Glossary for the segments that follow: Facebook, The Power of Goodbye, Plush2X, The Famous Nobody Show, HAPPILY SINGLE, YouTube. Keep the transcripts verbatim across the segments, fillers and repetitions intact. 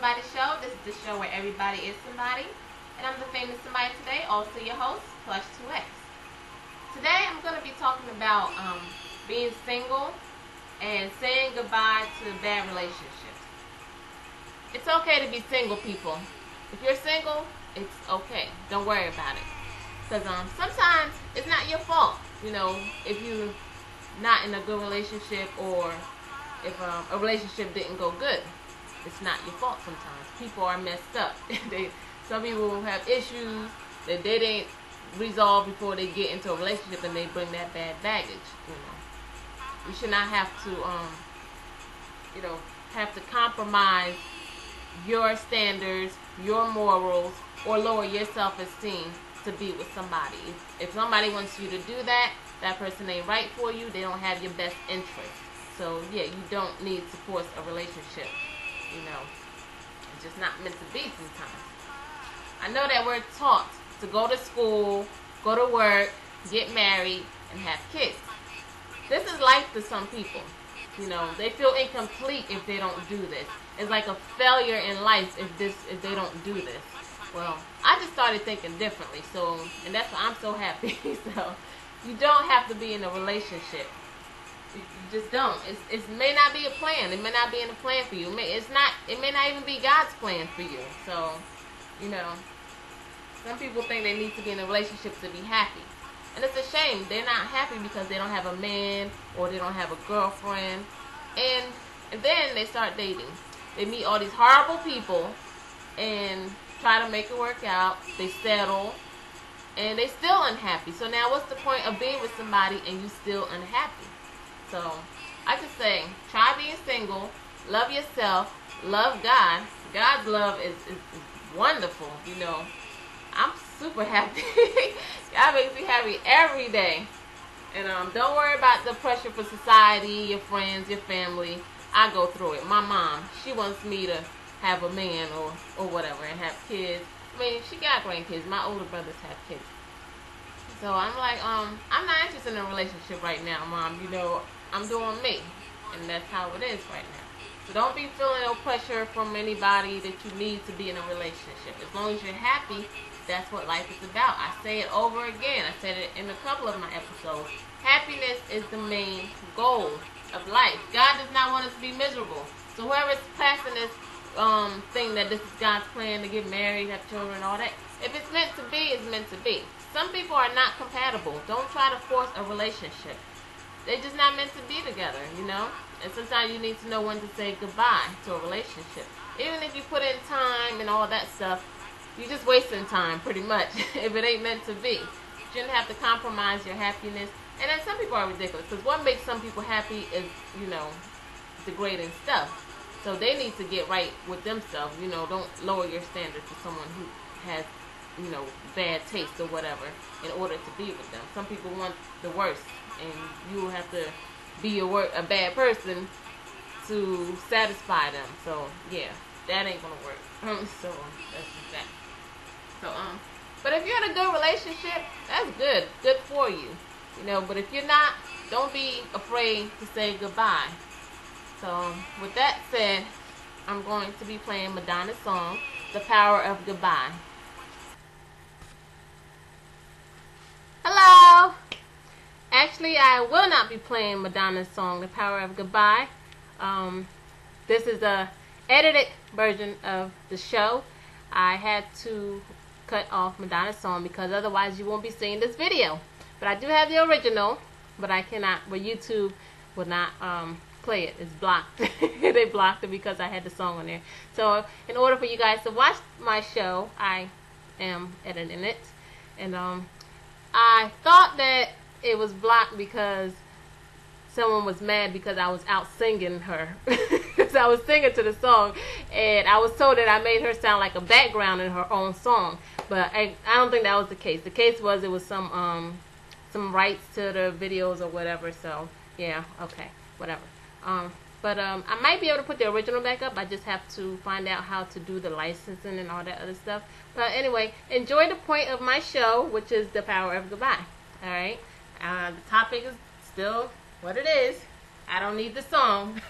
Somebody Show. This is the show where everybody is somebody, and I'm the famous somebody today, also your host, Plush two X. Today I'm going to be talking about um, being single and saying goodbye to bad relationships. It's okay to be single, people. If you're single, it's okay. Don't worry about it. Because um, sometimes it's not your fault, you know, if you're not in a good relationship or if um, a relationship didn't go good. It's not your fault sometimes. People are messed up. they, some people have issues that they didn't resolve before they get into a relationship, and they bring that bad baggage, you know. You should not have to, um, you know, have to compromise your standards, your morals, or lower your self-esteem to be with somebody. If, if somebody wants you to do that, that person ain't right for you. They don't have your best interest. So, yeah, you don't need to force a relationship. You know, it's just not meant to be sometimes. I know that we're taught to go to school, go to work, get married, and have kids. This is life to some people. You know, they feel incomplete if they don't do this. It's like a failure in life if this if they don't do this. Well, I just started thinking differently, so, and that's why I'm so happy. So, you don't have to be in a relationship. You just don't. It's, it may not be a plan. It may not be in a plan for you. It may, it's not. It may not even be God's plan for you. So, you know, some people think they need to be in a relationship to be happy, and it's a shame they're not happy because they don't have a man or they don't have a girlfriend, and, and then they start dating. They meet all these horrible people and try to make it work out. They settle, and they still unhappy. So now, what's the point of being with somebody and you still unhappy? So, I just say, try being single, love yourself, love God. God's love is, is, is wonderful, you know. I'm super happy. God makes me happy every day. And um, don't worry about the pressure for society, your friends, your family. I go through it. My mom, she wants me to have a man or, or whatever and have kids. I mean, she got grandkids. My older brothers have kids. So, I'm like, um, I'm not interested in a relationship right now, Mom. You know, I'm doing me, and that's how it is right now. So don't be feeling no pressure from anybody that you need to be in a relationship. As long as you're happy, that's what life is about. I say it over again. I said it in a couple of my episodes. Happiness is the main goal of life. God does not want us to be miserable. So whoever's passing this um, thing that this is God's plan to get married, have children, all that, if it's meant to be, it's meant to be. Some people are not compatible. Don't try to force a relationship. They're just not meant to be together, you know? And sometimes you need to know when to say goodbye to a relationship. Even if you put in time and all that stuff, you're just wasting time, pretty much, if it ain't meant to be. You shouldn't have to compromise your happiness. And then some people are ridiculous, because what makes some people happy is, you know, degrading stuff. So they need to get right with themselves, you know? Don't lower your standards for someone who has, you know, bad taste or whatever in order to be with them. Some people want the worst, and you will have to be a, wor- a bad person to satisfy them. So, yeah, that ain't gonna work. So, that's just that. So, um, but if you're in a good relationship, that's good. Good for you. You know, but if you're not, don't be afraid to say goodbye. So, um, with that said, I'm going to be playing Madonna's song, The Power of Goodbye. Hello! Actually, I will not be playing Madonna's song, The Power of Goodbye. Um, this is a edited version of the show. I had to cut off Madonna's song because otherwise you won't be seeing this video. But I do have the original, but I cannot, well, YouTube will not um, play it. It's blocked. They blocked it because I had the song on there. So in order for you guys to watch my show, I am editing it. And, um... I thought that it was blocked because someone was mad because I was out singing her. So I was singing to the song, and I was told that I made her sound like a background in her own song. But I, I don't think that was the case. The case was it was some um some rights to the videos or whatever. So yeah, okay, whatever. Um, but um, I might be able to put the original back up. I just have to find out how to do the licensing and all that other stuff. But anyway, enjoy the point of my show, which is The Power of Goodbye. All right? Uh, the topic is still what it is. I don't need the song.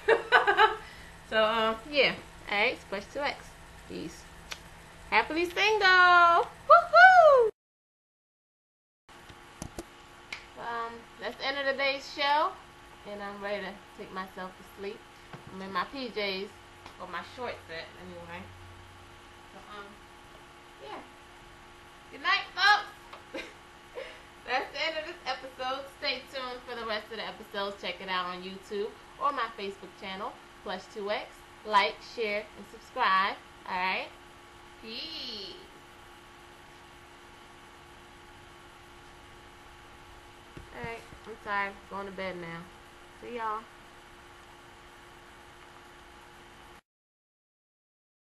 So, um, yeah. All right, Plush two X. these. Happily single! Woohoo! Um, that's the end of today's show, and I'm ready to take myself to sleep. I'm in my P Js, or my short set, anyway. So, um, yeah. Good night, folks! That's the end of this episode. Stay tuned for the rest of the episodes. Check it out on YouTube or my Facebook channel, Plush two X. Like, share, and subscribe. Alright? Peace. Alright, I'm tired. Going to bed now. See y'all.